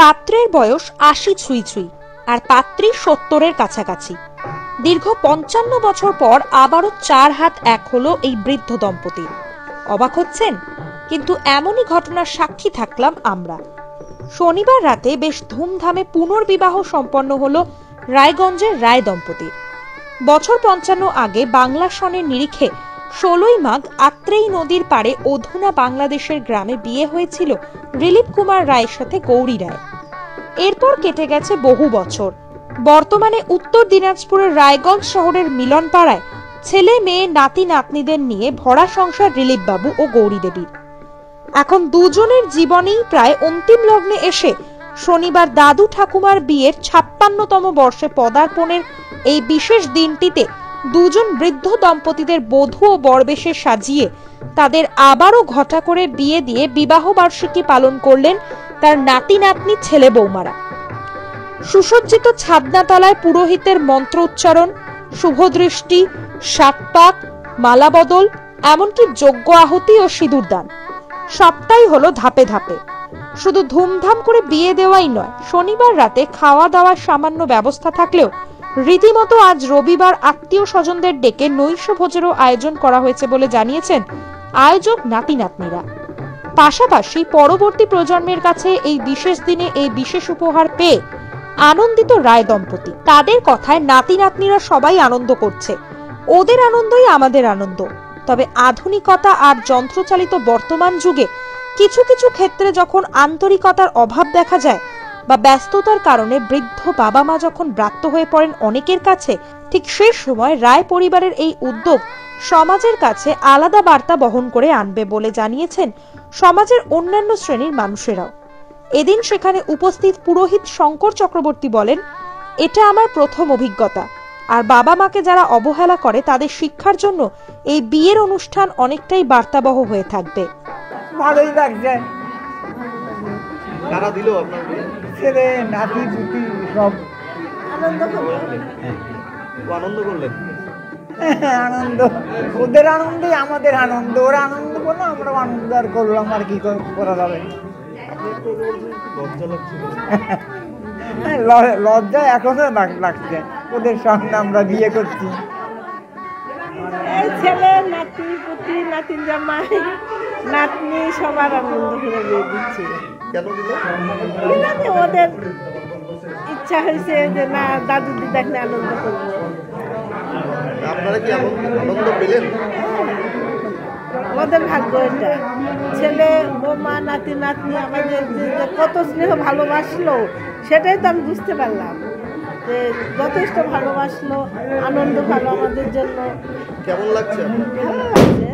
পাত্রের বয়স ৮০ ছুঁই ছুঁই আর পাত্রী ৭০-এর কাছাকাছি। দীর্ঘ ৫৫ বছর পর আবারও ৪ হাত এক হলো এই বৃদ্ধ দম্পতির। অবাক হচ্ছেন? কিন্তু এমনই ঘটনার সাক্ষী থাকলাম আমরা। শনিবার রাতে বেশ ধুমধামে পুনর্বিবাহ সম্পন্ন হলো রায়গঞ্জের রায় দম্পতির। বছর ৫৫ আগে বাংলা সনের নিরিখে ১৬ই মাঘ আত্রেই নদীর পাড়ে অধুনা বাংলাদেশের গ্রামে বিয়ে হয়েছিল রিলীপ কুমার রায়ের সাথে গৌরী রায়। এরপর কেটে গেছে বহু বছর। বর্তমানে উত্তর দিনাজপুরের রায়গঞ্জ শহরের মিলন পাড়ায় ছেলে মেয়ে নাতি নাতনিদের নিয়ে ভরা সংসার রিলীপ বাবু ও গৌরী দেবীর। এখন দুজনের জীবনেই প্রায় অন্তিম লগ্নে এসে শনিবার দাদু ঠাকুমার বিয়ের ৫৬তম বর্ষে পদার্পণের এই বিশেষ দিনটিতে দুজন বৃদ্ধ দম্পতিদের বধূ ও বরবেশে সাজিয়ে তাদের আবারও ঘটা করে বিয়ে দিয়ে বিবাহ বার্ষিকী পালন করলেন তার নাতি নাতনি ছেলে বৌমারা। সুসজ্জিত ছাদনাতলায় পুরোহিতের মন্ত্র উচ্চারণ, শুভদৃষ্টি, সাতপাক, মালাবদল, এমনকি যজ্ঞ আহুতি ও সিঁদুরদান, সবটাই হলো ধাপে ধাপে। শুধু ধুমধাম করে বিয়ে দেওয়াই নয়, শনিবার রাতে খাওয়া দাওয়ার সামান্য ব্যবস্থা থাকলেও রীতিমতো আজ রবিবার আত্মীয় স্বজনদের ডেকে নৈশভোজেরও আয়োজন করা হয়েছে বলে জানিয়েছেন আয়োজক নাতি নাতনিরা। পাশাপাশি পরবর্তী প্রজন্মের কাছে এই বিশেষ দিনে এই বিশেষ উপহার পেয়ে আনন্দিত রায় দম্পতি। তাদের কথায় নাতি নাতনিরা সবাই আনন্দ করছে, ওদের আনন্দই আমাদের আনন্দ। তবে আধুনিকতা আর যন্ত্রচালিত বর্তমান যুগে কিছু কিছু ক্ষেত্রে যখন আন্তরিকতার অভাব দেখা যায় বা ব্যস্ততার কারণে বৃদ্ধ বাবা মা যখন ব্রাত্য হয়ে পড়েন অনেকের কাছে, ঠিক সেই সময় রায় পরিবারের এই উদ্যোগ সমাজের কাছে আলাদা বার্তা বহন করে আনবে বলে জানিয়েছেন সমাজের অন্যান্য শ্রেণীর মানুষেরাও। এদিন সেখানে উপস্থিত পুরোহিত শঙ্কর চক্রবর্তী বলেন, এটা আমার প্রথম অভিজ্ঞতা, আর বাবা মাকে যারা অবহেলা করে তাদের শিক্ষার জন্য এই বিয়ের অনুষ্ঠান অনেকটাই বার্তাবহ হয়ে থাকবে। ভালোই লাগছে। কারা দিল আপনার বিয়ে? ছেলে নাতি পুতি সব। আনন্দ করলেন? আনন্দ, ওদের আনন্দই আমাদের আনন্দ। ওরা আনন্দ করলো, আমরাও আনন্দ আর করলাম, আর কি করা যাবে। লজ্জা এখনো লাগছে, ওদের সামনে আমরা বিয়ে করছি। ছেলে নাতি পুতি নাতি জামাই নাতনি সবার আনন্দ করে বিয়ে দিচ্ছে। ওদের ইচ্ছা হয়েছে যে না দাদু দিদা নিয়ে আনন্দ করবো। আপনারা কি আনন্দ পেলেন? আমাদের ভাগ্য এটা, ছেলে বৌমা নাতি নাতনি আমাদের কত স্নেহ ভালোবাসলো সেটাই তো আমি বুঝতে পারলাম। যে যথেষ্ট ভালোবাসলো, আনন্দ ভালো আমাদের জন্য। কেমন লাগছে?